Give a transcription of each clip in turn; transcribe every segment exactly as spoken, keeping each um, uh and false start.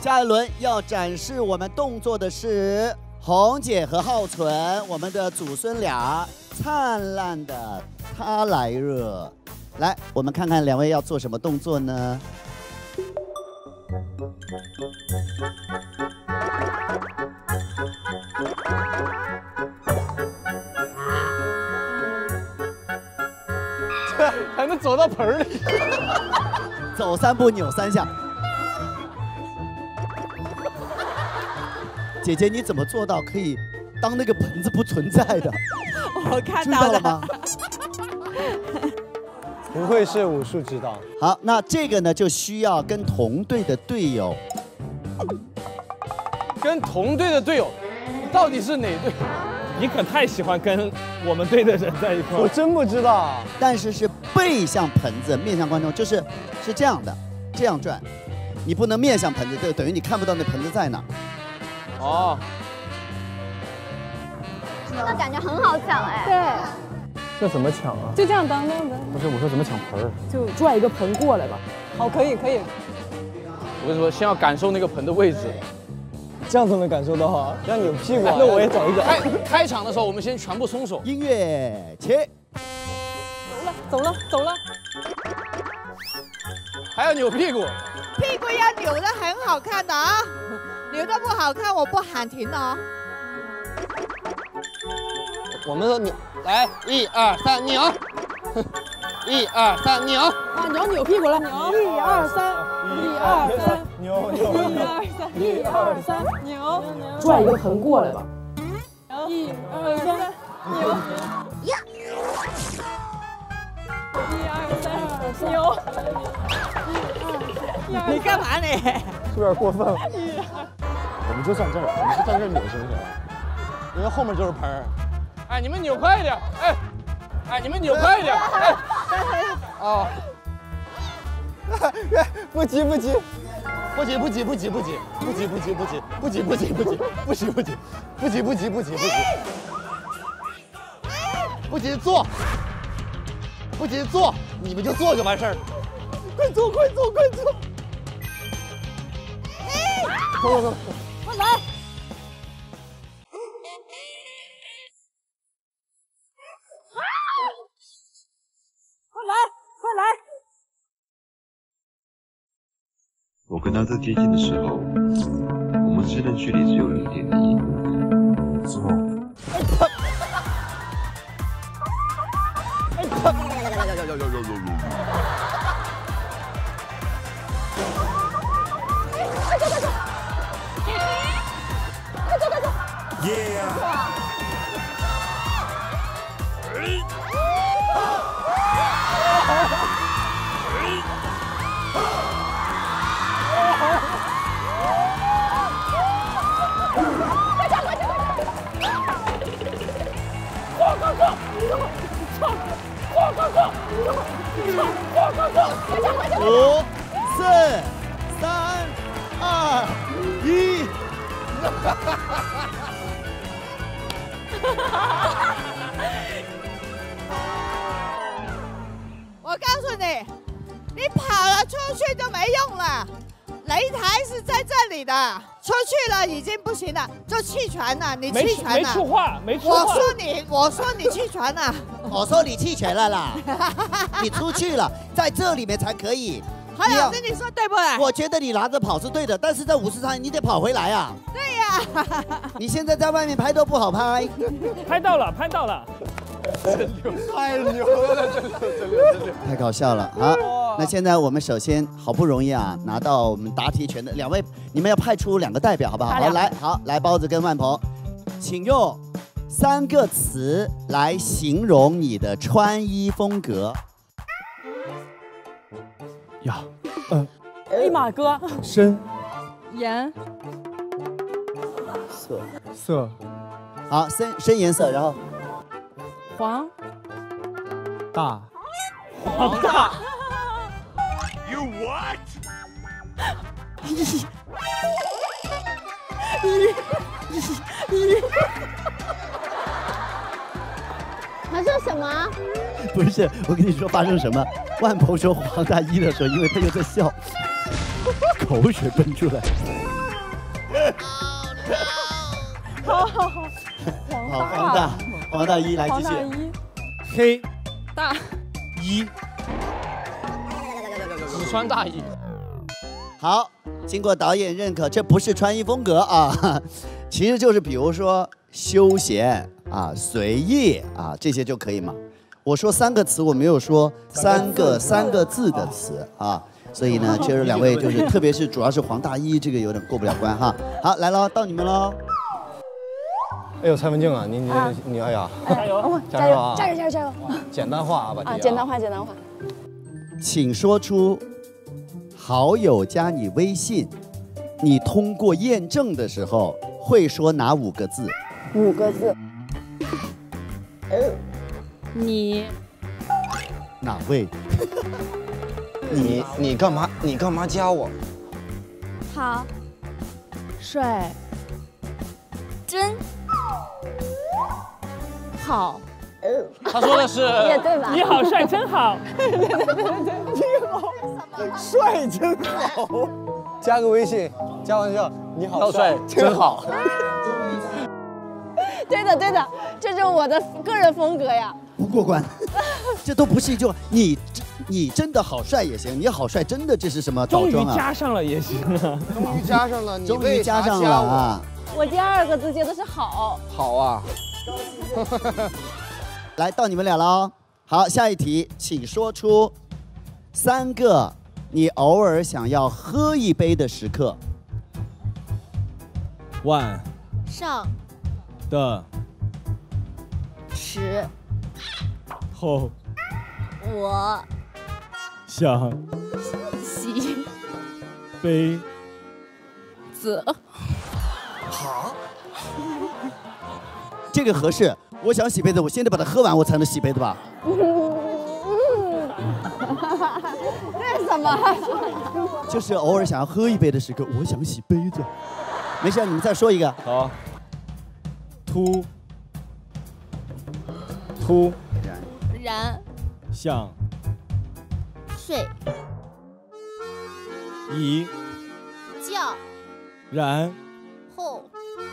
下一轮要展示我们动作的是红姐和浩存，我们的祖孙俩灿烂的他来热。来，我们看看两位要做什么动作呢？ 还能走到盆里，走三步扭三下。姐姐，你怎么做到可以当那个盆子不存在的？我看到了吗？不会是武术指导。好，那这个呢，就需要跟同队的队友，跟同队的队友，到底是哪队？ 你可太喜欢跟我们队的人在一块儿，我真不知道。但是是背向盆子，面向观众，就是是这样的，这样转，你不能面向盆子，就等于你看不到那盆子在哪。哦，那感觉很好抢哎。对，这怎么抢啊？就这样当当的。不是，我说怎么抢盆儿？就拽一个盆过来吧。好，可以可以。我跟你说，先要感受那个盆的位置。 这样才能感受到啊！让你有屁股、啊，那我也找一找。开开场的时候，我们先全部松手。音乐起，走了，走了，走了。还要扭屁股，屁股要扭得很好看的啊！扭得不好看，我不喊停的啊！我们说扭，来，一二三，扭，一二三，扭。啊，扭扭屁股了，扭，一二三。 一二三，牛牛牛！一二三，牛牛！拽一个横过来吧。一二三，牛呀！一二三，牛！你干嘛呢？是有点过分了。我们就站这儿，我们就站这儿扭行不行？因为后面就是盆儿。哎，你们扭快一点！哎，哎，你们扭快一点！哎，哦。 不急不急，不急不急不急不急不急不急不急不急不急不急不急不急不急不急不急不急不急坐，不急坐，你们就坐就完事儿了。快坐快坐快坐！走走走，快来！快来快来！ 我跟他最接近的时候，我们之间的距离只有零点一公分。之后，五、四、三、二、一，哈哈哈哈哈！我告诉你，你跑了出去就没用了，擂台是在这里的，出去了已经不行了，就弃权了。你弃权了？没出话，没出话。我说你，我说你弃权了。 我说你弃权了啦，你出去了，在这里面才可以。何老师，你说对不对？我觉得你拿着跑是对的，但是在舞池上你得跑回来啊。对呀，你现在在外面拍都不好拍。拍到了，拍到了，太牛了，太搞笑了啊！那现在我们首先好不容易啊拿到我们答题权的两位，你们要派出两个代表好不好？好，来，好，来包子跟万鹏，请用 三个词来形容你的穿衣风格。呀，嗯，立马哥，深，颜，色，色，好，深深颜色，然后黄，大，黄大 ，You what？ 发生什么？不是，我跟你说发生什么。万鹏说黄大一的时候，因为他又在笑，口水喷出来。好好好，黄大黄大一来继续。黑大一，只穿大衣。好，经过导演认可，这不是穿衣风格啊，其实就是比如说休闲啊、随意啊这些就可以嘛。我说三个词，我没有说三个三个字的词啊。 所以呢，其实两位就是，特别是主要是黄大一这个有点过不了关哈。好，来喽，到你们喽。哎呦，蔡文静啊，你你你，哎呀，加油，加油啊！加油加油加油！简单化啊，把啊，简单化简单化。请说出好友加你微信，你通过验证的时候会说哪五个字？五个字。你哪位？ 你你干嘛？你干嘛加我？好，帅，真好。他说的是也对吧？你好帅，真好。对对对对对，你好帅真好。加个微信，加完之后你好帅真好。对的对的，这就是我的个人风格呀。不过关，这都不是一句话你。 你真的好帅也行，你好帅真的这是什么倒装啊？终于加上了也行啊，终于加上了，你终于加上了啊！我第二个字接的是好，好啊。来到你们俩了哦。好，下一题，请说出三个你偶尔想要喝一杯的时刻。晚上的时候，我。 想洗杯子，好，这个合适。我想洗杯子，我现在把它喝完，我才能洗杯子吧。这是什么？就是偶尔想要喝一杯的时刻，我想洗杯子。没事，你们再说一个。好，突突然然想。 睡，一觉，然后，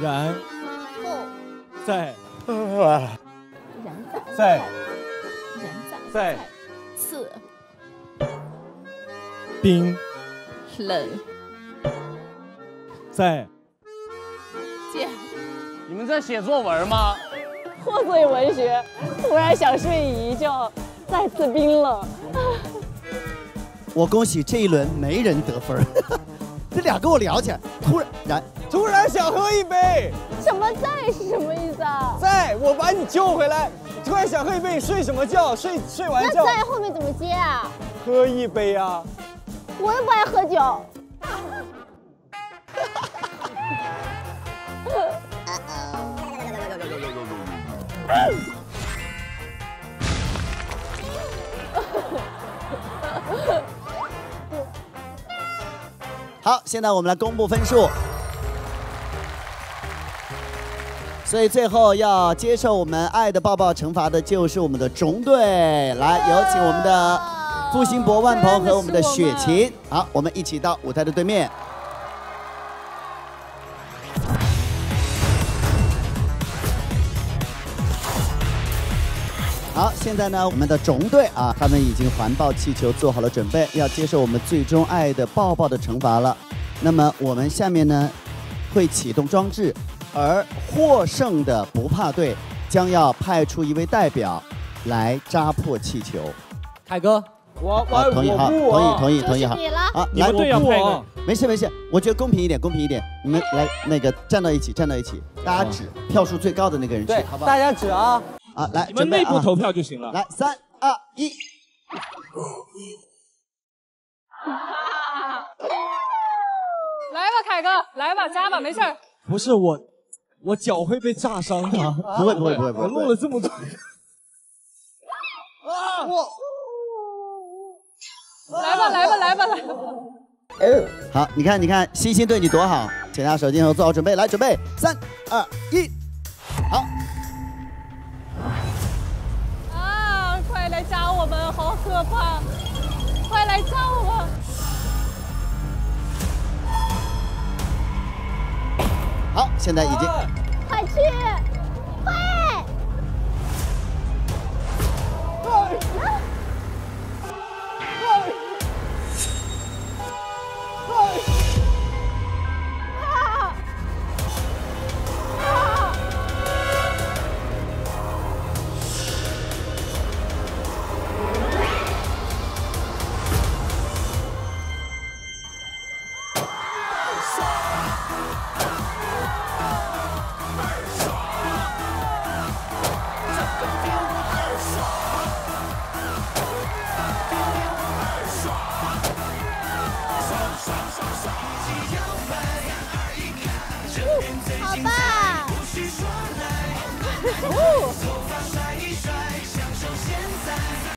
然后，在，然在，在，在，次，冰冷，在，见，你们在写作文吗？破碎文学，突然想睡一觉，再次冰冷。 我恭喜这一轮没人得分这俩跟我聊起来，突然，突然想喝一杯，什么在是什么意思啊？在我把你救回来，突然想喝一杯，你睡什么觉？睡睡完觉。那在后面怎么接啊？喝一杯啊！我又不爱喝酒。好，现在我们来公布分数。所以最后要接受我们爱的抱抱惩罚的就是我们的中队，来有请我们的付辛博、万鹏和我们的雪琴。好，我们一起到舞台的对面。好，现在呢，我们的中队啊，他们已经环抱气球，做好了准备，要接受我们最终爱的抱抱的惩罚了。那么我们下面呢，会启动装置，而获胜的不怕队将要派出一位代表来扎破气球。凯哥，我我同意哈，同意同意同意哈。啊，来我不，没事没事，我觉得公平一点，公平一点，你们来那个站到一起，站到一起，大家指票数最高的那个人去，好不好？大家指啊。 啊，来，你们内部投票就行了。来，三二一。来吧，凯哥，来吧，加吧，没事儿。不是我，我脚会被炸伤的。不会，不会，不会，不会。我录了这么多。啊！我。来吧，来吧，来吧，来。好，你看，你看，欣欣对你多好。请拿手机后做好准备，来，准备，三二一，好。 快来扎我们，好可怕！快来扎我们！好，现在已经，快去，快！